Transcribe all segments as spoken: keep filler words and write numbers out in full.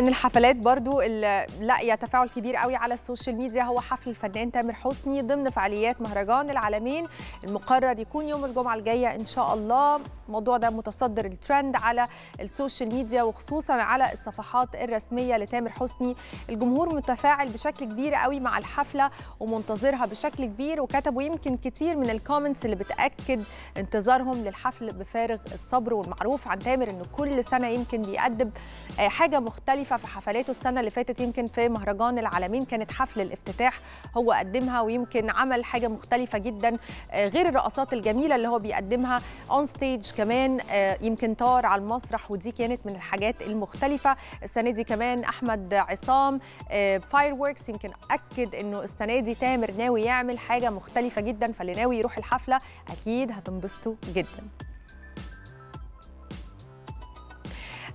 من الحفلات برضو اللي لاقيه تفاعل كبير قوي على السوشيال ميديا هو حفل الفنان تامر حسني ضمن فعاليات مهرجان العلمين المقرر يكون يوم الجمعه الجايه ان شاء الله. الموضوع ده متصدر الترند على السوشيال ميديا وخصوصا على الصفحات الرسميه لتامر حسني. الجمهور متفاعل بشكل كبير قوي مع الحفله ومنتظرها بشكل كبير، وكتبوا يمكن كتير من الكومنتس اللي بتاكد انتظارهم للحفل بفارغ الصبر. والمعروف عن تامر انه كل سنه يمكن بيقدم حاجه مختلفه في حفلاته. السنه اللي فاتت يمكن في مهرجان العلمين كانت حفل الافتتاح هو قدمها، ويمكن عمل حاجه مختلفه جدا غير الرقصات الجميله اللي هو بيقدمها اون ستيج، كمان يمكن طار على المسرح ودي كانت من الحاجات المختلفه. السنه دي كمان احمد عصام فايروركس يمكن اكد انه السنه دي تامر ناوي يعمل حاجه مختلفه جدا، فاللي ناوي يروح الحفله اكيد هتنبسطوا جدا.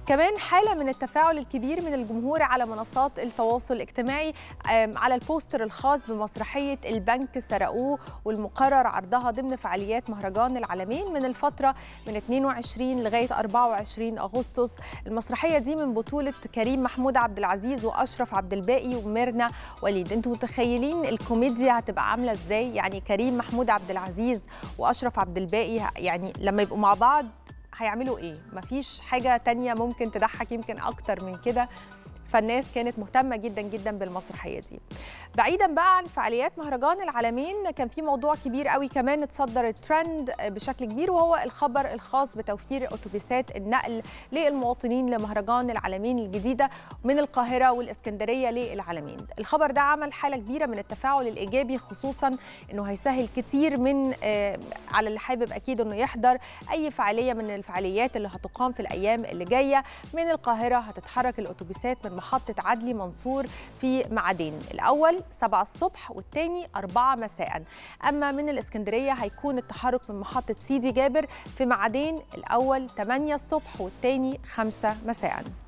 كمان حالة من التفاعل الكبير من الجمهور على منصات التواصل الاجتماعي على البوستر الخاص بمسرحية البنك سرقوه والمقرر عرضها ضمن فعاليات مهرجان العلمين من الفترة من اثنين وعشرين لغاية أربعة وعشرين أغسطس. المسرحية دي من بطولة كريم محمود عبد العزيز وأشرف عبد الباقي وميرنا وليد. انتوا متخيلين الكوميديا هتبقى عاملة ازاي؟ يعني كريم محمود عبد العزيز وأشرف عبد الباقي يعني لما يبقوا مع بعض هيعملوا ايه؟ مفيش حاجه تانية ممكن تضحك يمكن اكتر من كده، فالناس كانت مهتمه جدا جدا بالمسرحيه دي. بعيدا بقى عن فعاليات مهرجان العلمين كان في موضوع كبير قوي كمان اتصدر الترند بشكل كبير، وهو الخبر الخاص بتوفير اتوبيسات النقل للمواطنين لمهرجان العلمين الجديده من القاهره والاسكندريه للعلمين. الخبر ده عمل حاله كبيره من التفاعل الايجابي، خصوصا انه هيسهل كتير من على اللي حابب اكيد انه يحضر اي فعاليه من الفعاليات اللي هتقام في الايام اللي جايه. من القاهره هتتحرك الاتوبيسات من محطة عدلي منصور في معادين، الأول سبعة الصبح والثاني أربعة مساء. أما من الإسكندرية هيكون التحرك من محطة سيدي جابر في معادين، الأول ثمانية الصبح والثاني خمسة مساء.